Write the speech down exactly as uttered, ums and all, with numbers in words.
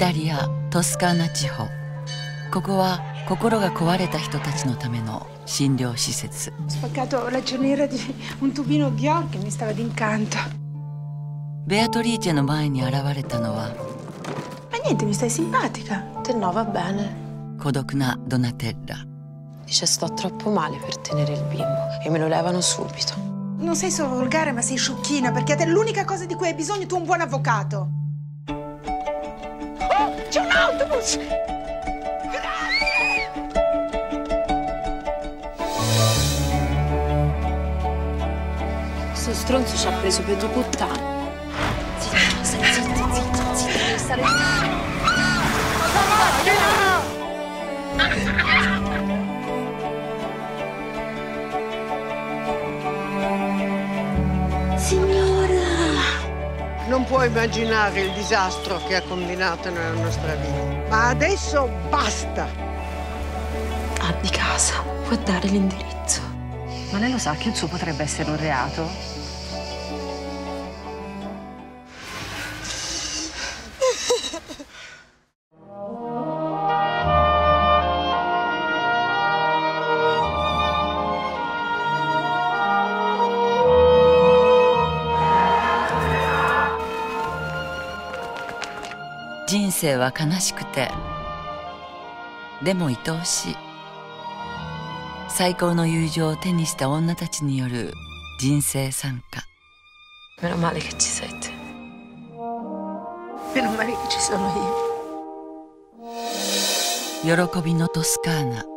タリア・トスカーナ地方。ここは心が壊れた人たちのための診療施設。ベアトリーチェの前に現れたのは孤独なドナテッラ。Non sei solo volgare, ma sei sciocchina, perché a te l'unica cosa di cui hai bisogno è tu un buon avvocato. Oh, c'è un autobus! Grazie! Questo stronzo ci ha preso per due puttane. Zitto, stai zitto, zitto, zitto, devi stare zitto. Signora! Non puoi immaginare il disastro che ha combinato nella nostra vita. Ma adesso basta! Ah, di casa, può dare l'indirizzo. Ma lei lo sa che il suo potrebbe essere un reato?人生は悲しくて、でも愛おしい。最高の友情を手にした女たちによる人生参加。Meno male che ci sei te. Meno male che ci sono io.喜びのトスカーナ。